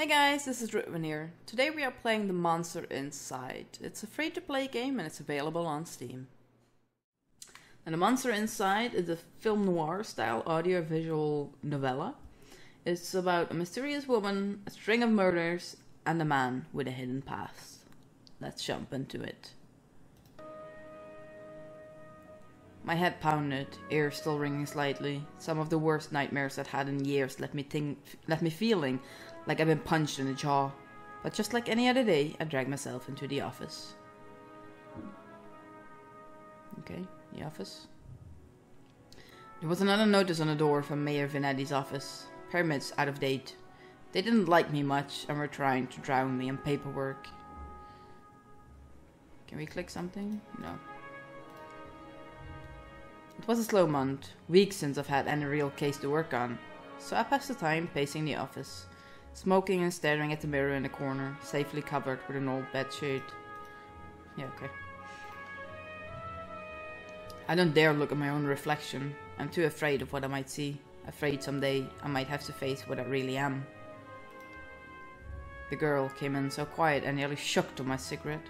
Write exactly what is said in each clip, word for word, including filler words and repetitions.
Hey guys, this is Ritvenir. Today we are playing The Monster Inside. It's a free-to-play game and it's available on Steam. And The Monster Inside is a film noir-style audio-visual novella. It's about a mysterious woman, a string of murders, and a man with a hidden past. Let's jump into it. My head pounded, ears still ringing slightly. Some of the worst nightmares I'd had in years left me, ting left me feeling like I'd been punched in the jaw. But just like any other day, I dragged myself into the office. Okay, the office. There was another notice on the door from Mayor Vanetti's office. Permits out of date. They didn't like me much and were trying to drown me in paperwork. Can we click something? No. It was a slow month, weeks since I've had any real case to work on, so I passed the time pacing the office, smoking and staring at the mirror in the corner, safely covered with an old bedsheet. Yeah, okay. I don't dare look at my own reflection. I'm too afraid of what I might see, afraid someday I might have to face what I really am. The girl came in so quiet I nearly shook on my cigarette.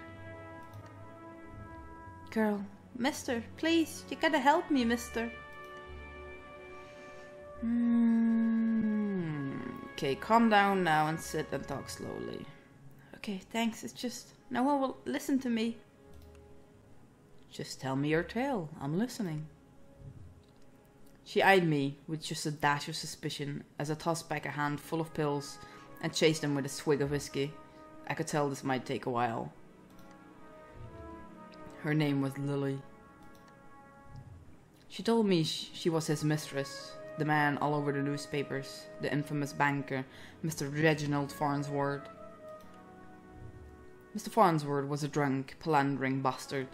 Girl. Mister, please, you gotta help me, mister. Mm. Okay, calm down now and sit and talk slowly. Okay, thanks, it's just no one will listen to me. Just tell me your tale, I'm listening. She eyed me with just a dash of suspicion as I tossed back a hand full of pills and chased them with a swig of whiskey. I could tell this might take a while. Her name was Lily. She told me she was his mistress, the man all over the newspapers, the infamous banker, Mister Reginald Farnsworth. Mister Farnsworth was a drunk, philandering bastard,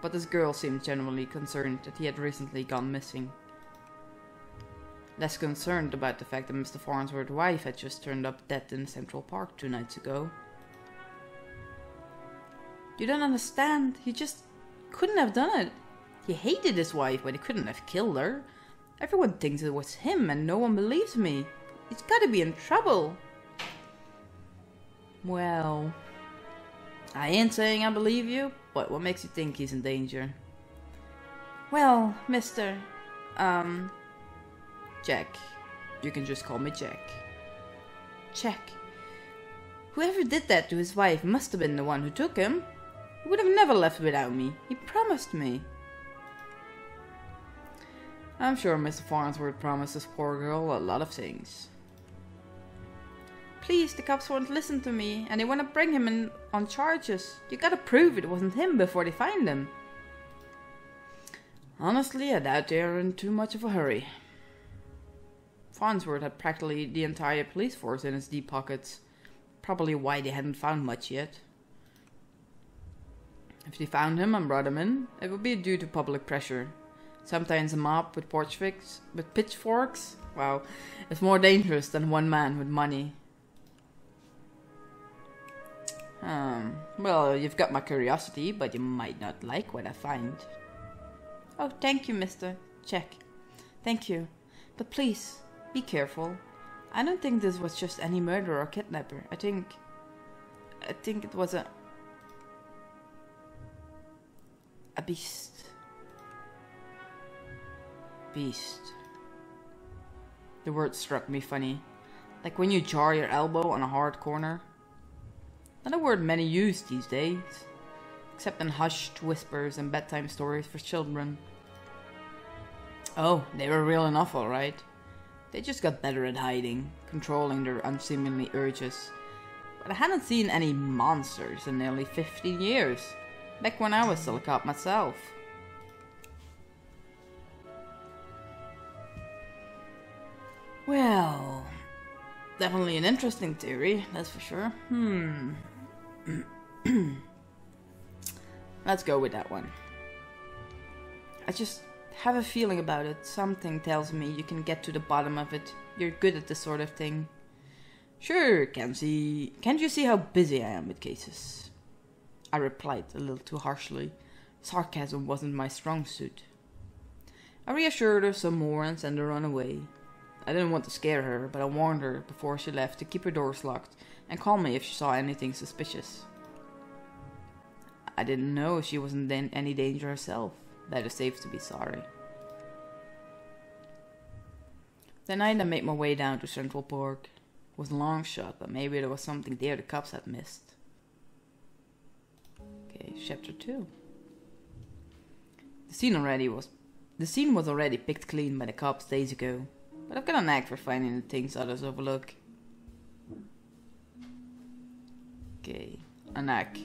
but this girl seemed genuinely concerned that he had recently gone missing. Less concerned about the fact that Mister Farnsworth's wife had just turned up dead in Central Park two nights ago. You don't understand, he just couldn't have done it. He hated his wife, but he couldn't have killed her. Everyone thinks it was him and no one believes me. He's gotta be in trouble. Well, I ain't saying I believe you, but what makes you think he's in danger? Well, mister, um, Jack. You can just call me Jack. Jack. Whoever did that to his wife must have been the one who took him. He would have never left without me. He promised me. I'm sure Mister Farnsworth promised this poor girl a lot of things. Please, the cops won't listen to me, and they want to bring him in on charges. You gotta prove it wasn't him before they find him. Honestly, I doubt they're in too much of a hurry. Farnsworth had practically the entire police force in his deep pockets. Probably why they hadn't found much yet. If they found him and brought him in, it would be due to public pressure. Sometimes a mob with pitchforks, with pitchforks, wow, is more dangerous than one man with money. Um, well, you've got my curiosity, but you might not like what I find. Oh, thank you, Mister Check. Thank you. But please, be careful. I don't think this was just any murderer or kidnapper. I think... I think it was a... A beast. Beast. The word struck me funny. Like when you jar your elbow on a hard corner. Not a word many use these days. Except in hushed whispers and bedtime stories for children. Oh, they were real enough, alright. They just got better at hiding, controlling their unseemly urges. But I hadn't seen any monsters in nearly fifteen years, back when I was still a cop myself. Well, definitely an interesting theory, that's for sure. Hmm. Let's go with that one. I just... have a feeling about it. Something tells me you can get to the bottom of it. You're good at this sort of thing. Sure, can see. Can't you see how busy I am with cases? I replied a little too harshly. Sarcasm wasn't my strong suit. I reassured her some more and sent her on away. I didn't want to scare her, but I warned her before she left to keep her doors locked and call me if she saw anything suspicious. I didn't know she was in any danger herself. Better safe to be sorry. That night I made my way down to Central Park. It was a long shot, but maybe there was something there the cops had missed. Okay, chapter two. The scene already was the scene was already picked clean by the cops days ago, but I've got a knack for finding the things others overlook. Okay, a knack.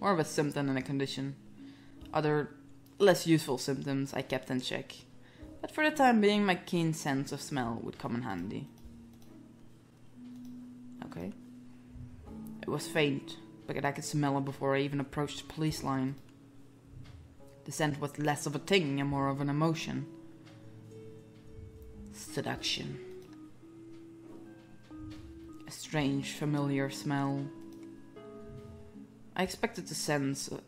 More of a symptom than a condition. Other less useful symptoms I kept in check, but for the time being my keen sense of smell would come in handy. Okay. It was faint, but I could smell it before I even approached the police line. The scent was less of a thing and more of an emotion. Seduction. A strange, familiar smell. I expected the sense, uh,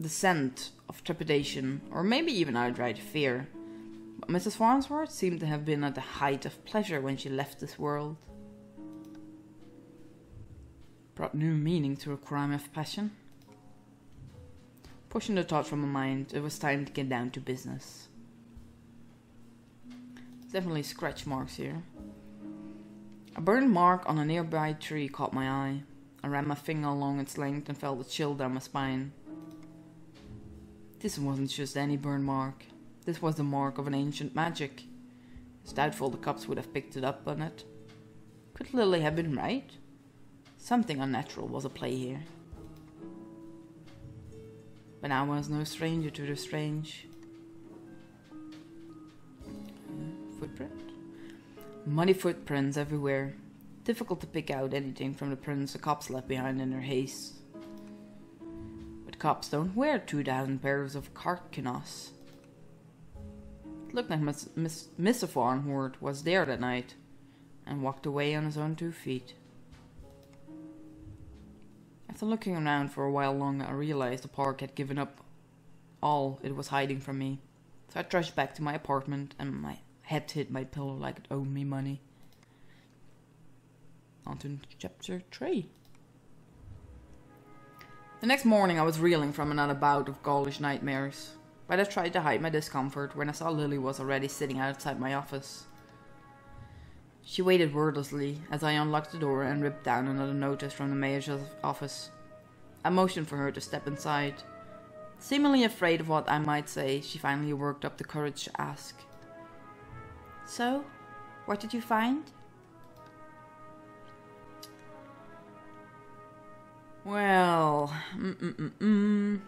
the scent of trepidation, or maybe even outright fear. But Missus Farnsworth seemed to have been at the height of pleasure when she left this world. Brought new meaning to a crime of passion. Pushing the thought from my mind, it was time to get down to business. Definitely scratch marks here. A burn mark on a nearby tree caught my eye. I ran my finger along its length and felt a chill down my spine. This wasn't just any burn mark. This was the mark of an ancient magic. It's doubtful the cops would have picked it up on it. Could Lily have been right? Something unnatural was at play here. But I was no stranger to the strange. Uh, footprint? Muddy footprints everywhere. Difficult to pick out anything from the prints the cops left behind in their haste. But cops don't wear two dozen pairs of carcanos. It looked like Mister Farnsworth was there that night and walked away on his own two feet. After looking around for a while longer, I realized the park had given up all it was hiding from me. So I trashed back to my apartment and my head hit my pillow like it owed me money. On to chapter three. The next morning I was reeling from another bout of ghoulish nightmares, but I tried to hide my discomfort when I saw Lily was already sitting outside my office. She waited wordlessly as I unlocked the door and ripped down another notice from the mayor's office. I motioned for her to step inside. Seemingly afraid of what I might say, she finally worked up the courage to ask. So, what did you find? Well, mm-mm-mm-mm.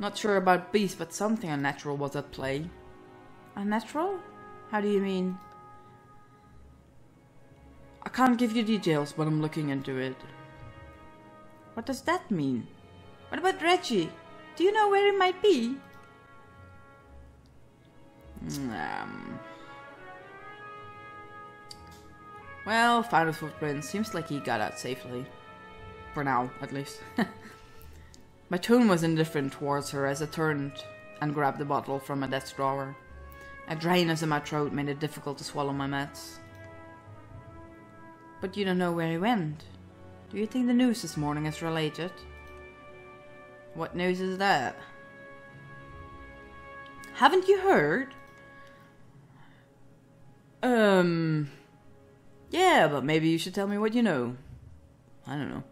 Not sure about beasts, but something unnatural was at play. Unnatural? How do you mean? I can't give you details, but I'm looking into it. What does that mean? What about Reggie? Do you know where it might be? Um. Well, found his footprints. Seems like he got out safely. For now, at least. My tone was indifferent towards her as I turned and grabbed the bottle from my desk drawer. A dryness in my throat made it difficult to swallow my meds. But you don't know where he went. Do you think the news this morning is related? What news is that? Haven't you heard? Um... Yeah, but maybe you should tell me what you know. I don't know.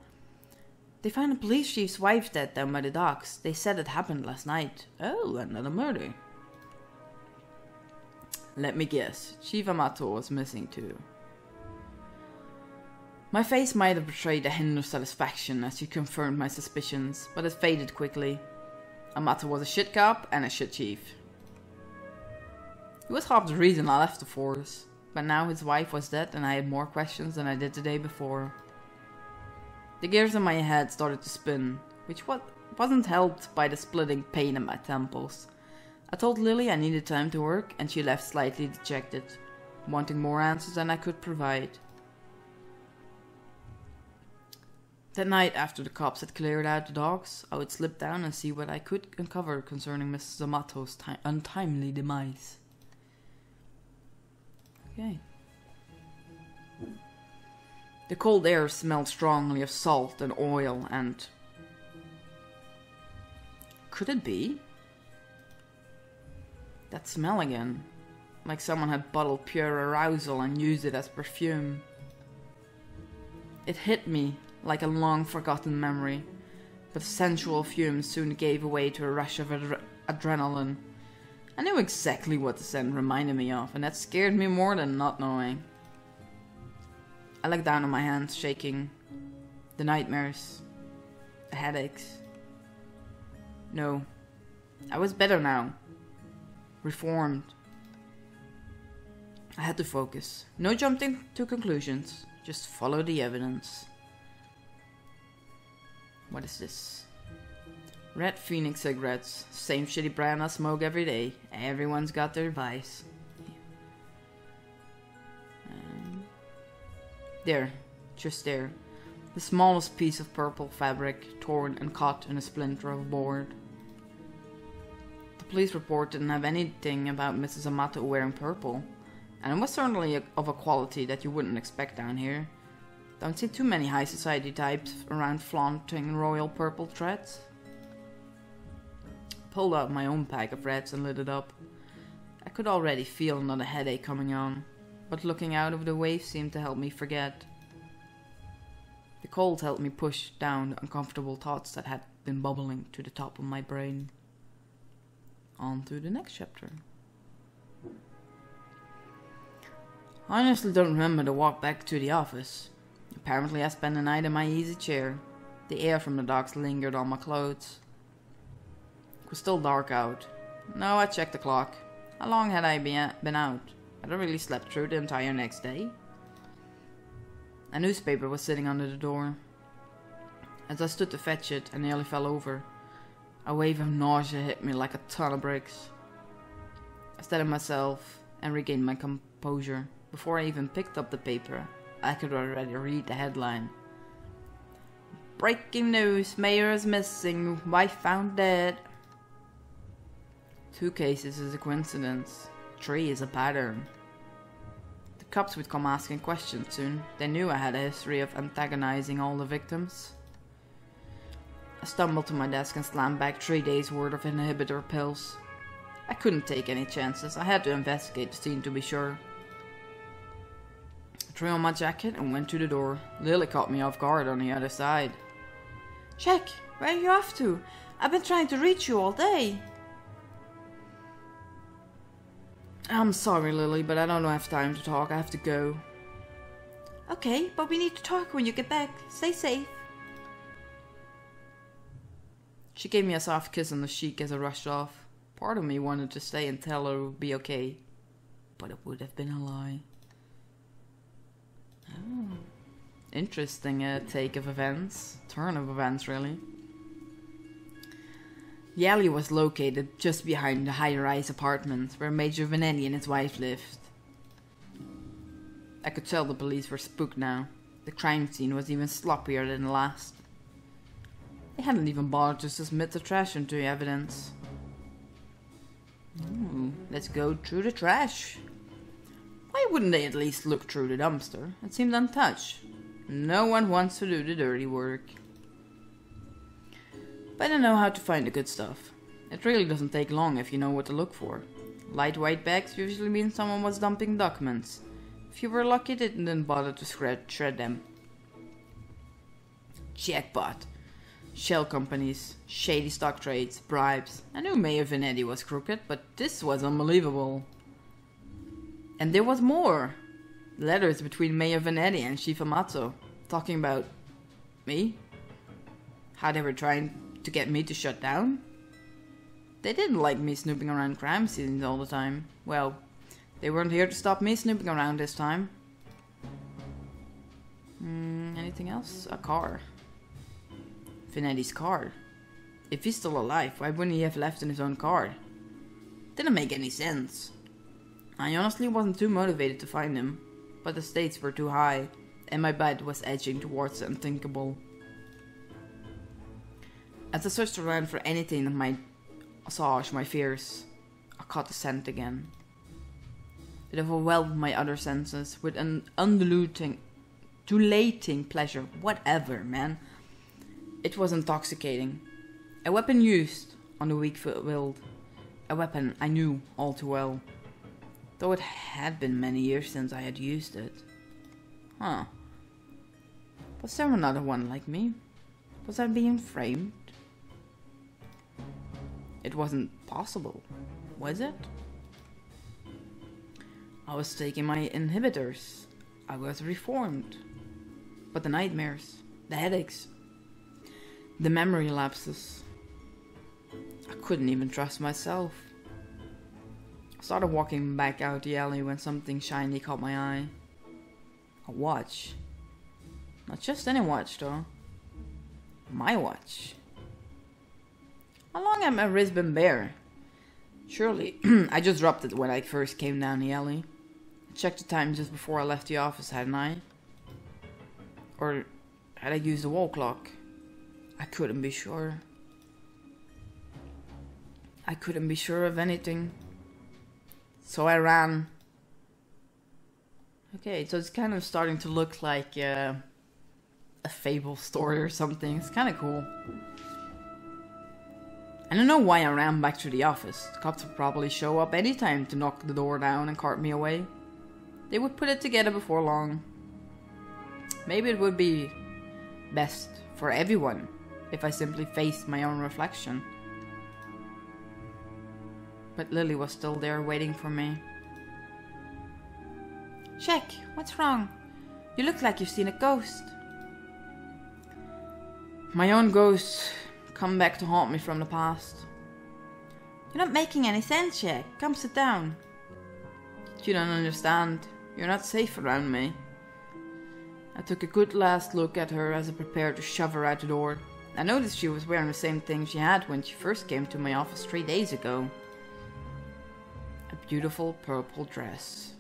They found a police chief's wife dead down by the docks. They said it happened last night. Oh, another murder. Let me guess, Chief Amato was missing too. My face might have betrayed a hint of satisfaction as she confirmed my suspicions, but it faded quickly. Amato was a shit cop and a shit chief. He was half the reason I left the force, but now his wife was dead and I had more questions than I did the day before. The gears in my head started to spin, which wasn't helped by the splitting pain in my temples. I told Lily I needed time to work, and she left slightly dejected, wanting more answers than I could provide. That night, after the cops had cleared out the dogs, I would slip down and see what I could uncover concerning Missus Amato's untimely demise. Okay. The cold air smelled strongly of salt and oil and... Could it be? That smell again. Like someone had bottled pure arousal and used it as perfume. It hit me like a long-forgotten memory, but sensual fumes soon gave way to a rush of ad adrenaline. I knew exactly what the scent reminded me of, and that scared me more than not knowing. I looked down on my hands, shaking. The nightmares. The headaches. No. I was better now. Reformed. I had to focus. No jumping to conclusions. Just follow the evidence. What is this? Red Phoenix cigarettes. Same shitty brand I smoke every day. Everyone's got their vice. Um, there. Just there. The smallest piece of purple fabric, torn and caught in a splinter of board. The police report didn't have anything about Missus Amato wearing purple. And it was certainly of a quality that you wouldn't expect down here. Don't see too many high society types around flaunting royal purple threads. Pulled out my own pack of reds and lit it up. I could already feel another headache coming on, but looking out over the waves seemed to help me forget. The cold helped me push down the uncomfortable thoughts that had been bubbling to the top of my brain. On to the next chapter. I honestly don't remember the walk back to the office. Apparently I spent the night in my easy chair. The air from the docks lingered on my clothes. It was still dark out. No, I checked the clock. How long had I been out? Had I really slept through the entire next day? A newspaper was sitting under the door. As I stood to fetch it, I nearly fell over. A wave of nausea hit me like a ton of bricks. I steadied myself and regained my composure. Before I even picked up the paper, I could already read the headline. Breaking news, mayor is missing, wife found dead. Two cases is a coincidence, three is a pattern. The cops would come asking questions soon. They knew I had a history of antagonizing all the victims. I stumbled to my desk and slammed back three days worth of inhibitor pills. I couldn't take any chances, I had to investigate the scene to be sure. Threw on my jacket and went to the door. Lily caught me off guard on the other side. Jack, where are you off to? I've been trying to reach you all day. I'm sorry, Lily, but I don't have time to talk. I have to go. Okay, but we need to talk when you get back. Stay safe. She gave me a soft kiss on the cheek as I rushed off. Part of me wanted to stay and tell her it would be okay, but it would have been a lie. Oh, interesting uh, take of events. Turn of events, really. The alley was located just behind the high-rise apartment where Major Vanetti and his wife lived. I could tell the police were spooked now. The crime scene was even sloppier than the last. They hadn't even bothered to submit the trash into the evidence. Ooh, let's go through the trash. Why wouldn't they at least look through the dumpster? It seemed untouched. No one wants to do the dirty work. But I know how to find the good stuff. It really doesn't take long if you know what to look for. Light white bags usually mean someone was dumping documents. If you were lucky, they didn't bother to shred them. Jackpot. Shell companies, shady stock trades, bribes. I knew Mayor Vanetti was crooked, but this was unbelievable. And there was more! Letters between Mayor Vanetti and Chief Amato, talking about me? How they were trying to get me to shut down? They didn't like me snooping around crime scenes all the time. Well, they weren't here to stop me snooping around this time. Mm, anything else? A car. Vanetti's car. If he's still alive, why wouldn't he have left in his own car? Didn't make any sense. I honestly wasn't too motivated to find him, but the stakes were too high, and my bed was edging towards the unthinkable. As I searched around for anything that might assuage my fears, I caught the scent again. It overwhelmed my other senses with an undiluting, tulating pleasure. Whatever, man. It was intoxicating. A weapon used on the weak-willed. A weapon I knew all too well. Though it had been many years since I had used it. Huh. Was there another one like me? Was I being framed? It wasn't possible, was it? I was taking my inhibitors. I was reformed. But the nightmares, the headaches, the memory lapses. I couldn't even trust myself. I started walking back out the alley when something shiny caught my eye. A watch. Not just any watch, though. My watch. How long am I Brisbane Bear? Surely, I just dropped it when I first came down the alley. I checked the time just before I left the office, hadn't I? Or had I used the wall clock? I couldn't be sure. I couldn't be sure of anything. So I ran. Okay, so it's kind of starting to look like uh, a fable story or something. It's kind of cool. I don't know why I ran back to the office. The cops would probably show up any time to knock the door down and cart me away. They would put it together before long. Maybe it would be best for everyone if I simply faced my own reflection. But Lily was still there waiting for me. Check, what's wrong? You look like you've seen a ghost. My own ghost. Come back to haunt me from the past. You're not making any sense yet. Come sit down. You don't understand. You're not safe around me. I took a good last look at her as I prepared to shove her out the door. I noticed she was wearing the same thing she had when she first came to my office three days ago. A beautiful purple dress.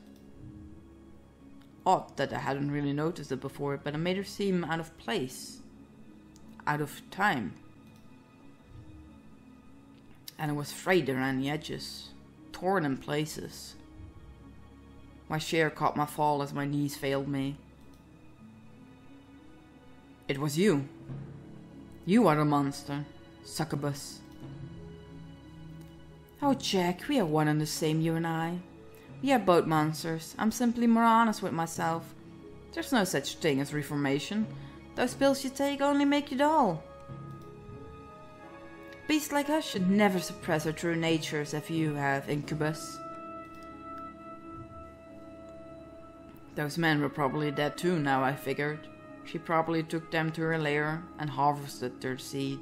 Odd that I hadn't really noticed it before, but it made her seem out of place. Out of time. And it was frayed around the edges, torn in places. My chair caught my fall as my knees failed me. It was you. You are a monster, succubus. Oh, Jack, we are one and the same, you and I. We are both monsters. I'm simply more honest with myself. There's no such thing as reformation. Those pills you take only make you dull. Beasts like us should never suppress our true natures if you have, Incubus. Those men were probably dead too now, I figured. She probably took them to her lair and harvested their seed.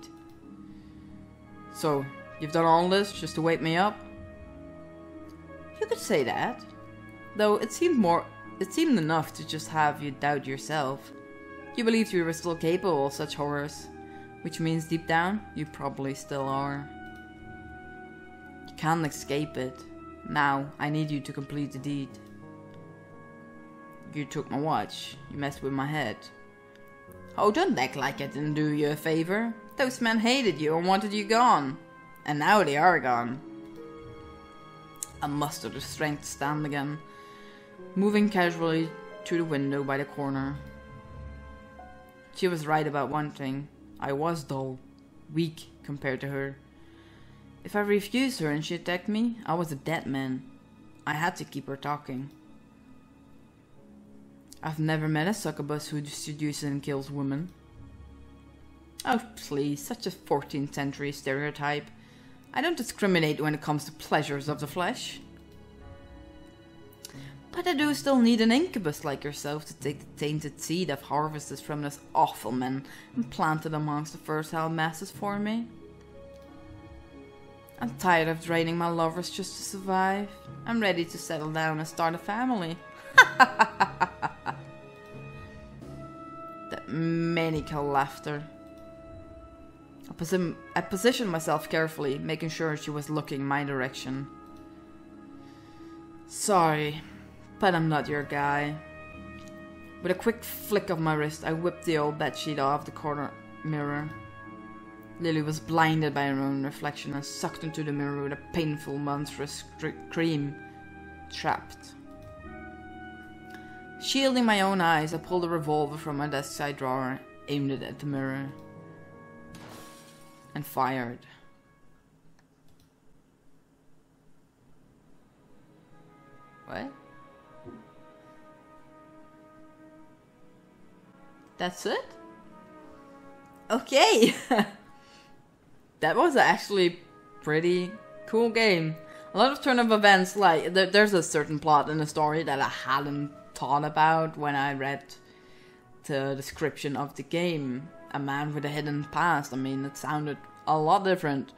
So, you've done all this just to wake me up? You could say that. Though it seemed more, it seemed enough to just have you doubt yourself. You believed you were still capable of such horrors. Which means deep down, you probably still are. You can't escape it. Now, I need you to complete the deed. You took my watch. You messed with my head. Oh, don't act like I didn't do you a favor. Those men hated you and wanted you gone. And now they are gone. I mustered the strength to stand again. Moving casually to the window by the corner. She was right about one thing. I was dull, weak compared to her. If I refused her and she attacked me, I was a dead man. I had to keep her talking. I've never met a succubus who seduces and kills women. Oh please, such a fourteenth century stereotype. I don't discriminate when it comes to pleasures of the flesh. But I do still need an incubus like yourself to take the tainted seed I've harvested from this awful man and plant it amongst the fertile masses for me. I'm tired of draining my lovers just to survive. I'm ready to settle down and start a family. That maniacal laughter. I, posi- I positioned myself carefully, making sure she was looking my direction. Sorry. But I'm not your guy. With a quick flick of my wrist, I whipped the old bedsheet off the corner mirror. Lily was blinded by her own reflection and sucked into the mirror with a painful, monstrous scream. Trapped. Shielding my own eyes, I pulled a revolver from my desk side drawer, aimed it at the mirror, and fired. What? That's it? Okay! That was actually pretty cool game. A lot of turn of events, like, there, there's a certain plot in the story that I hadn't thought about when I read the description of the game. A man with a hidden past. I mean, it sounded a lot different.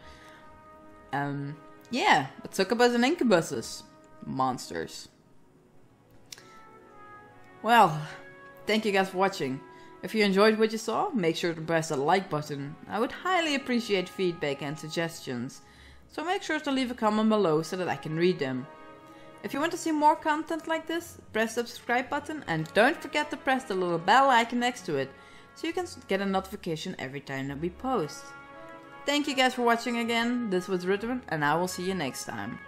Um, yeah, it's succubus and incubuses. Monsters. Well, thank you guys for watching. If you enjoyed what you saw, make sure to press the like button. I would highly appreciate feedback and suggestions, so make sure to leave a comment below so that I can read them. If you want to see more content like this, press the subscribe button and don't forget to press the little bell icon next to it, so you can get a notification every time that we post. Thank you guys for watching again, this was Ritvenir, and I will see you next time.